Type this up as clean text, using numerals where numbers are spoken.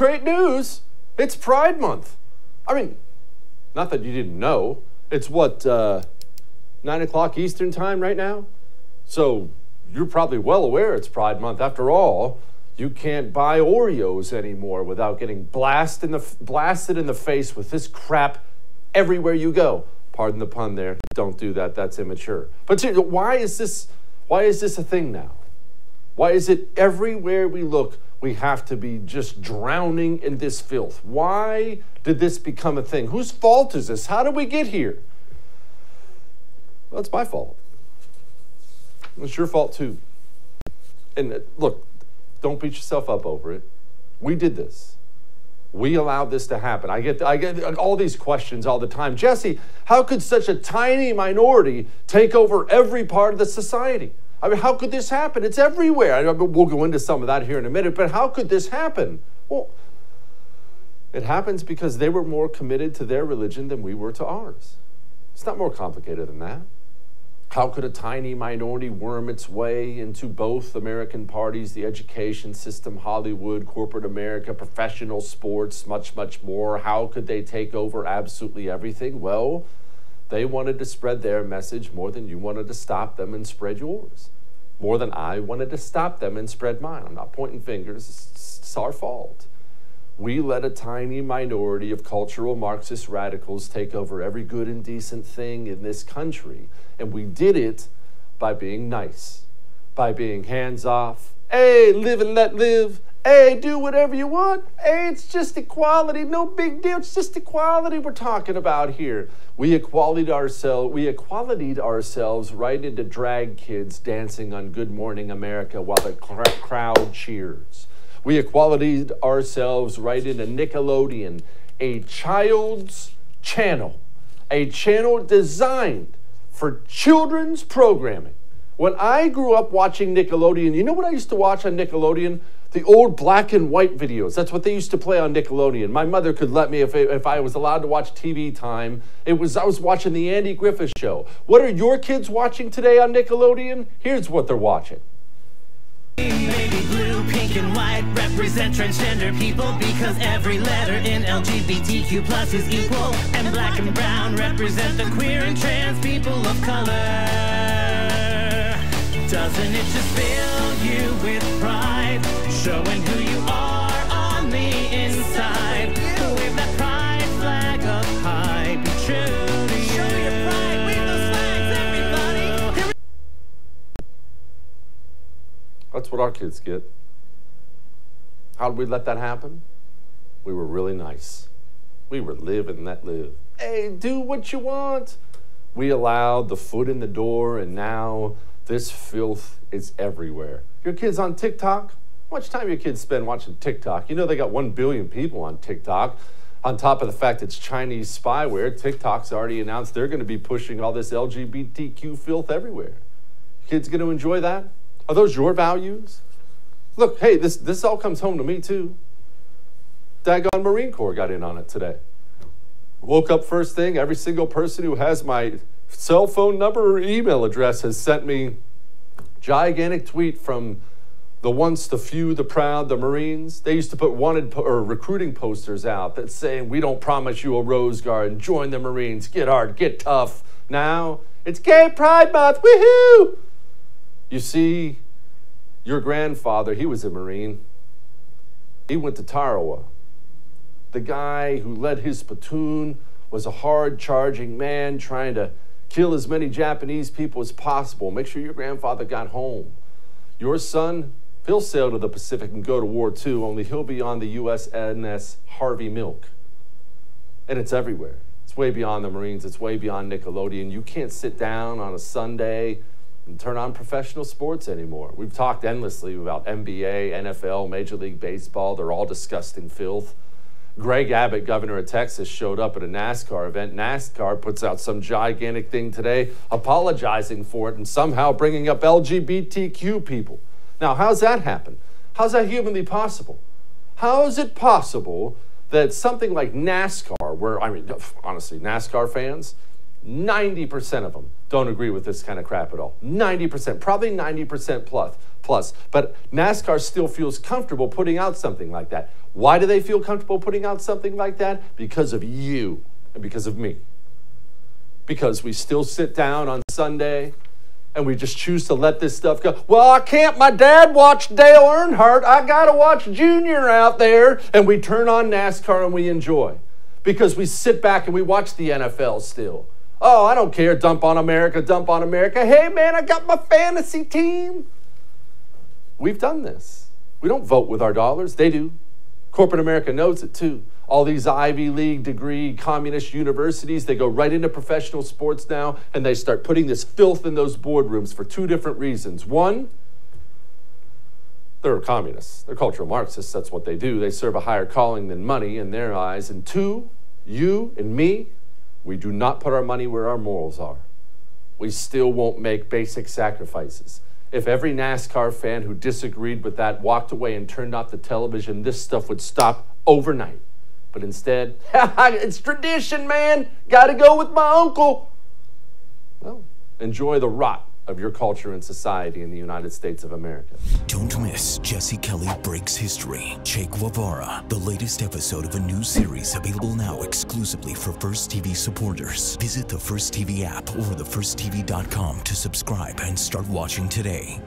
Great news! It's Pride Month. I mean, not that you didn't know. It's what, 9 o'clock Eastern time right now? So you're probably well aware it's Pride Month. After all, you can't buy Oreos anymore without getting blasted in the face with this crap everywhere you go. Pardon the pun there. Don't do that. That's immature. But why is this a thing now? Why is it everywhere we look, we have to be just drowning in this filth? Why did this become a thing? Whose fault is this? How did we get here? Well, it's my fault. It's your fault too. And look, don't beat yourself up over it. We did this. We allowed this to happen. I get all these questions all the time. Jesse, how could such a tiny minority take over every part of the society? I mean, how could this happen? It's everywhere. I mean, we'll go into some of that here in a minute, but how could this happen? Well, it happens because they were more committed to their religion than we were to ours. It's not more complicated than that. How could a tiny minority worm its way into both American parties, the education system, Hollywood, corporate America, professional sports, much, much more? How could they take over absolutely everything? Well, they wanted to spread their message more than you wanted to stop them and spread yours. More than I wanted to stop them and spread mine. I'm not pointing fingers, it's our fault. We let a tiny minority of cultural Marxist radicals take over every good and decent thing in this country. And we did it by being nice, by being hands off. Hey, live and let live. Hey, do whatever you want. Hey, it's just equality. No big deal. It's just equality we're talking about here. We equalitied ourselves right into drag kids dancing on Good Morning America while the crowd cheers. We equalitied ourselves right into Nickelodeon, a child's channel, a channel designed for children's programming. When I grew up watching Nickelodeon, you know what I used to watch on Nickelodeon? The old black and white videos. That's what they used to play on Nickelodeon. My mother could let me, if I was allowed to watch TV time, I was watching the Andy Griffith Show. What are your kids watching today on Nickelodeon? Here's what they're watching. Baby blue, pink and white represent transgender people because every letter in LGBTQ plus is equal. And black and brown represent the queer and trans people of color. Doesn't it just fill you with pride? Showing who you are on the inside. Wave that pride flag up high. Be true to you. Show your pride. Wave those flags, everybody. That's what our kids get. How did we let that happen? We were really nice. We were live and let live. Hey, do what you want. We allowed the foot in the door, and now this filth is everywhere. Your kids on TikTok? How much time your kids spend watching TikTok? You know they got 1 billion people on TikTok. On top of the fact it's Chinese spyware, TikTok's already announced they're going to be pushing all this LGBTQ filth everywhere. Kids going to enjoy that? Are those your values? Look, hey, this all comes home to me too. Daggone Marine Corps got in on it today. Woke up first thing, every single person who has my cell phone number or email address has sent me a gigantic tweet from the once, the few, the proud, the Marines. They used to put wanted or recruiting posters out that say, we don't promise you a rose garden, join the Marines, get hard, get tough. Now, it's Gay Pride Month, woohoo! You see, your grandfather, he was a Marine. He went to Tarawa. The guy who led his platoon was a hard-charging man trying to kill as many Japanese people as possible. Make sure your grandfather got home. Your son, he'll sail to the Pacific and go to War II, only he'll be on the USNS Harvey Milk. And it's everywhere. It's way beyond the Marines. It's way beyond Nickelodeon. You can't sit down on a Sunday and turn on professional sports anymore. We've talked endlessly about NBA, NFL, Major League Baseball. They're all disgusting filth. Greg Abbott, governor of Texas, showed up at a NASCAR event. NASCAR puts out some gigantic thing today, apologizing for it and somehow bringing up LGBTQ people. Now, how's that happen? How's that humanly possible? How is it possible that something like NASCAR, where, I mean, honestly, NASCAR fans, 90% of them don't agree with this kind of crap at all. 90%, probably 90% plus. But NASCAR still feels comfortable putting out something like that. Why do they feel comfortable putting out something like that? Because of you and because of me. Because we still sit down on Sunday and we just choose to let this stuff go. Well, I can't. My dad watched Dale Earnhardt. I got to watch Junior out there. And we turn on NASCAR and we enjoy. Because we sit back and we watch the NFL still. Oh, I don't care. Dump on America, dump on America. Hey, man, I got my fantasy team. We've done this. We don't vote with our dollars. They do. Corporate America knows it, too. All these Ivy League degree communist universities, they go right into professional sports now, and they start putting this filth in those boardrooms for two different reasons. One, they're communists. They're cultural Marxists. That's what they do. They serve a higher calling than money in their eyes. And two, you and me, we do not put our money where our morals are. We still won't make basic sacrifices. If every NASCAR fan who disagreed with that walked away and turned off the television, this stuff would stop overnight. But instead, it's tradition, man. Gotta go with my uncle. Well, enjoy the rot of your culture and society in the United States of America. Don't miss Jesse Kelly Breaks History, Che Guevara, the latest episode of a new series available now exclusively for First TV supporters. Visit the First TV app or thefirstTV.com to subscribe and start watching today.